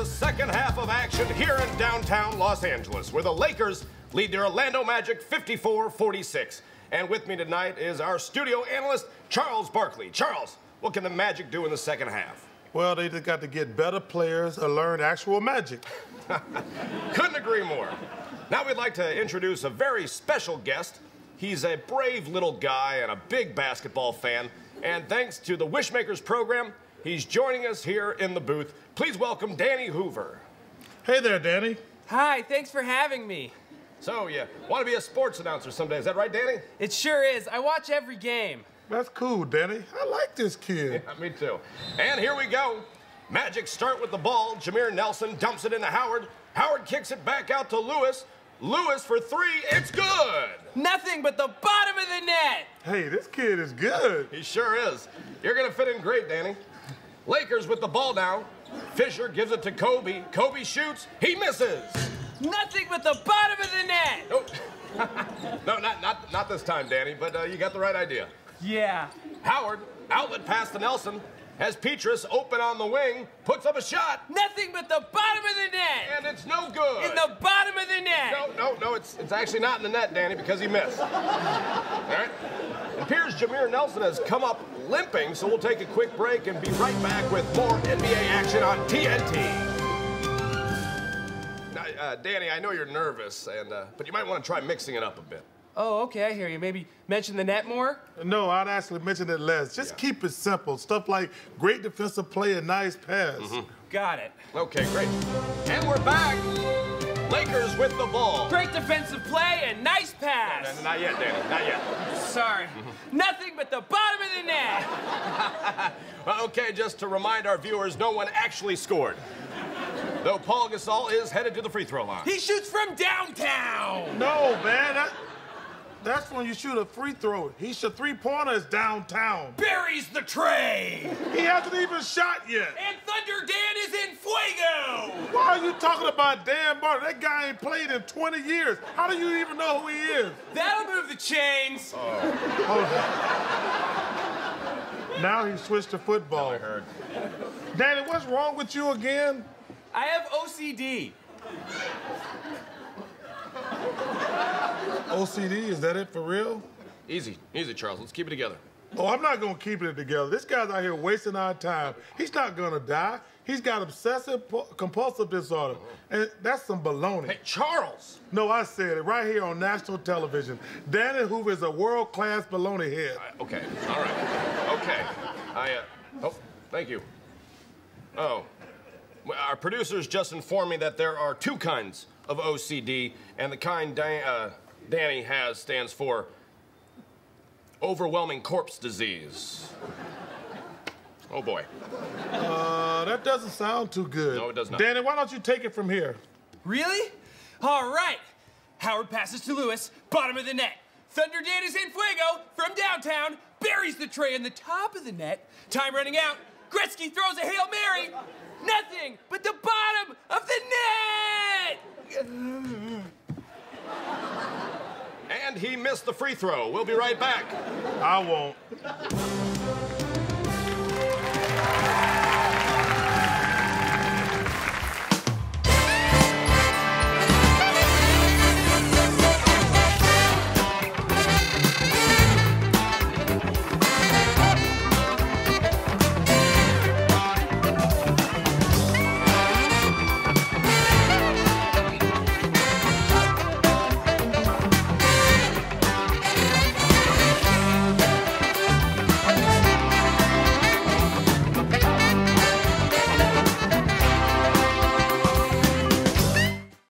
the second half of action here in downtown Los Angeles, where the Lakers lead the Orlando Magic 54-46. And with me tonight is our studio analyst, Charles Barkley. Charles, what can the Magic do in the second half? Well, they just got to get better players and learn actual magic. Couldn't agree more. Now we'd like to introduce a very special guest. He's a brave little guy and a big basketball fan. And thanks to the Wishmakers program, he's joining us here in the booth. Please welcome Danny Hoover. Hey there, Danny. Hi, thanks for having me. So, yeah, want to be a sports announcer someday. Is that right, Danny? It sure is. I watch every game. That's cool, Danny. I like this kid. Yeah, me too. And here we go. Magic start with the ball. Jameer Nelson dumps it into Howard. Howard kicks it back out to Lewis. Lewis for three. It's good. Nothing but the bottom of the net. Hey, this kid is good. He sure is. You're going to fit in great, Danny. Lakers with the ball now. Fisher gives it to Kobe. Kobe shoots. He misses. Nothing but the bottom of the net. Oh. No, not this time, Danny, but you got the right idea. Yeah. Howard, outlet pass to Nelson, has Petras open on the wing, puts up a shot. Nothing but the bottom of the net. And it's no good. In the bottom of the net. No, it's actually not in the net, Danny, because he missed. All right? It appears Jameer Nelson has come up limping, so we'll take a quick break and be right back with more NBA action on TNT. Danny, I know you're nervous, and but you might want to try mixing it up a bit. Oh, okay, I hear you. Maybe mention the net more? No, I'd actually mention it less. Just keep it simple. Stuff like great defensive play and nice pass. Got it. Okay, great. And we're back. Lakers with the ball. Great defensive play and nice pass. No, not yet, Danny. Not yet. Sorry. Nothing but the bottom of the net. Well, okay, just to remind our viewers, no one actually scored. Though Paul Gasol is headed to the free throw line. He shoots from downtown! No, man, that's when you shoot a free throw. He shot three-pointers downtown. Buries the tray! He hasn't even shot yet. And Thunder Dan is in fuego! Why are you talking about Dan Barton? That guy ain't played in 20 years. How do you even know who he is? That'll move the chains. Oh. Now he switched to football. I heard. Danny, what's wrong with you again? I have OCD. OCD, is that it for real? Easy, easy, Charles. Let's keep it together. Oh, I'm not gonna keep it together. This guy's out here wasting our time. He's not gonna die. He's got obsessive compulsive disorder. And that's some baloney. Hey, Charles! No, I said it right here on national television. Danny Hoover is a world-class baloney head. Okay, all right, okay. Oh, thank you. Oh. Our producers just informed me that there are two kinds of OCD, and the kind Danny has stands for overwhelming corpse disease. Oh, boy. That doesn't sound too good. No, it does not. Danny, why don't you take it from here? Really? All right. Howard passes to Lewis, bottom of the net. Thunder Dan is in fuego from downtown, buries the tray in the top of the net. Time running out. Gretzky throws a Hail Mary. Nothing but the bottom of the net! And he missed the free throw. We'll be right back. I won't.